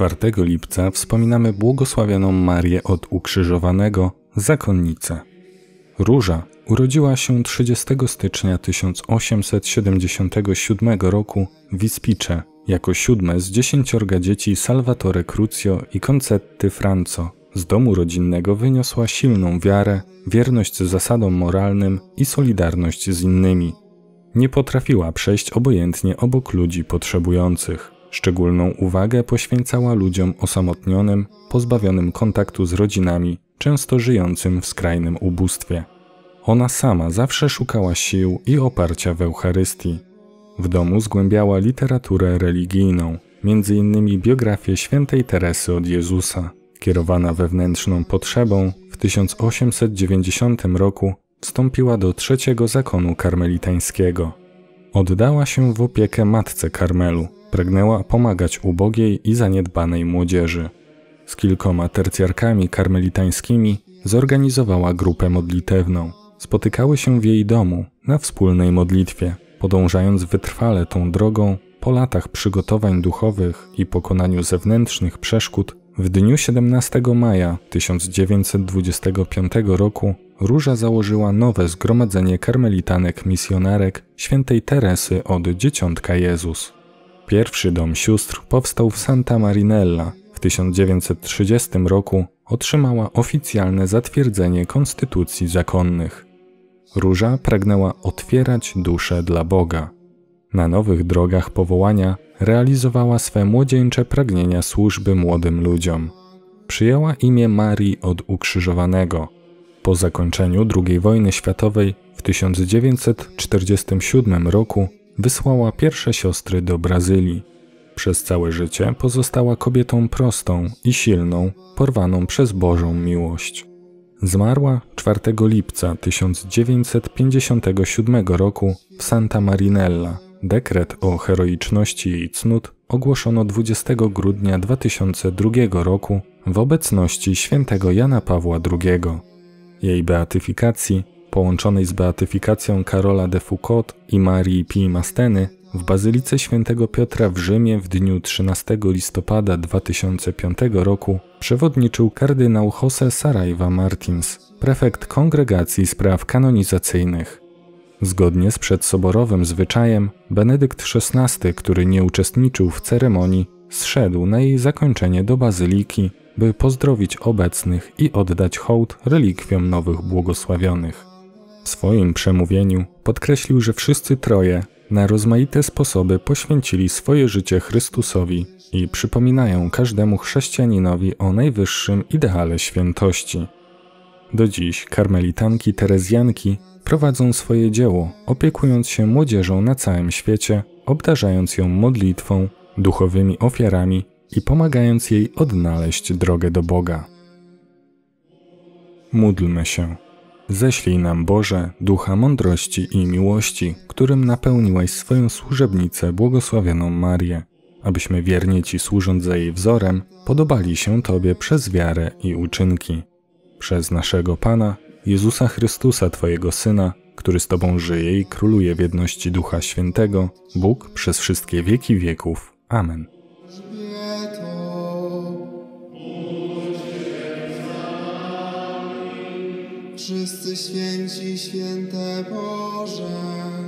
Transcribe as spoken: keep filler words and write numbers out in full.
czwartego lipca wspominamy błogosławioną Marię od Ukrzyżowanego, zakonnicę. Róża urodziła się trzydziestego stycznia tysiąc osiemset siedemdziesiątego siódmego roku w Ispicze jako siódme z dziesięciorga dzieci Salvatore Crucio i Concetti Franco. Z domu rodzinnego wyniosła silną wiarę, wierność zasadom moralnym i solidarność z innymi. Nie potrafiła przejść obojętnie obok ludzi potrzebujących. Szczególną uwagę poświęcała ludziom osamotnionym, pozbawionym kontaktu z rodzinami, często żyjącym w skrajnym ubóstwie. Ona sama zawsze szukała sił i oparcia w Eucharystii. W domu zgłębiała literaturę religijną, między innymi biografię świętej Teresy od Jezusa. Kierowana wewnętrzną potrzebą, w tysiąc osiemset dziewięćdziesiątym roku wstąpiła do trzeciego Zakonu Karmelitańskiego. Oddała się w opiekę Matce Karmelu, pragnęła pomagać ubogiej i zaniedbanej młodzieży. Z kilkoma tercjarkami karmelitańskimi zorganizowała grupę modlitewną. Spotykały się w jej domu na wspólnej modlitwie, podążając wytrwale tą drogą. Po latach przygotowań duchowych i pokonaniu zewnętrznych przeszkód, w dniu siedemnastego maja tysiąc dziewięćset dwudziestego piątego roku Róża założyła nowe zgromadzenie karmelitanek misjonarek świętej Teresy od Dzieciątka Jezus. Pierwszy dom sióstr powstał w Santa Marinella. W tysiąc dziewięćset trzydziestym roku otrzymała oficjalne zatwierdzenie konstytucji zakonnych. Róża pragnęła otwierać duszę dla Boga. Na nowych drogach powołania realizowała swe młodzieńcze pragnienia służby młodym ludziom. Przyjęła imię Marii od Ukrzyżowanego. Po zakończeniu drugiej wojny światowej w tysiąc dziewięćset czterdziestym siódmym roku wysłała pierwsze siostry do Brazylii. Przez całe życie pozostała kobietą prostą i silną, porwaną przez Bożą miłość. Zmarła czwartego lipca tysiąc dziewięćset pięćdziesiątego siódmego roku w Santa Marinella. Dekret o heroiczności jej cnót ogłoszono dwudziestego grudnia dwa tysiące drugiego roku w obecności świętego Jana Pawła drugiego. Jej beatyfikacji, połączonej z beatyfikacją Karola de Foucault i Marii Pi Masteny w Bazylice św. Piotra w Rzymie w dniu trzynastego listopada dwa tysiące piątego roku przewodniczył kardynał Jose Saraiva Martins, prefekt Kongregacji Spraw Kanonizacyjnych. Zgodnie z przedsoborowym zwyczajem, Benedykt szesnasty, który nie uczestniczył w ceremonii, zszedł na jej zakończenie do bazyliki, by pozdrowić obecnych i oddać hołd relikwiom nowych błogosławionych. W swoim przemówieniu podkreślił, że wszyscy troje na rozmaite sposoby poświęcili swoje życie Chrystusowi i przypominają każdemu chrześcijaninowi o najwyższym ideale świętości. Do dziś karmelitanki terezjanki prowadzą swoje dzieło, opiekując się młodzieżą na całym świecie, obdarzając ją modlitwą, duchowymi ofiarami i pomagając jej odnaleźć drogę do Boga. Módlmy się. Ześlij nam, Boże, ducha mądrości i miłości, którym napełniłaś swoją służebnicę, błogosławioną Marię, abyśmy wiernie Ci służąc za jej wzorem, podobali się Tobie przez wiarę i uczynki. Przez naszego Pana, Jezusa Chrystusa, Twojego Syna, który z Tobą żyje i króluje w jedności Ducha Świętego, Bóg przez wszystkie wieki wieków. Amen. Wszyscy święci, święte Boże.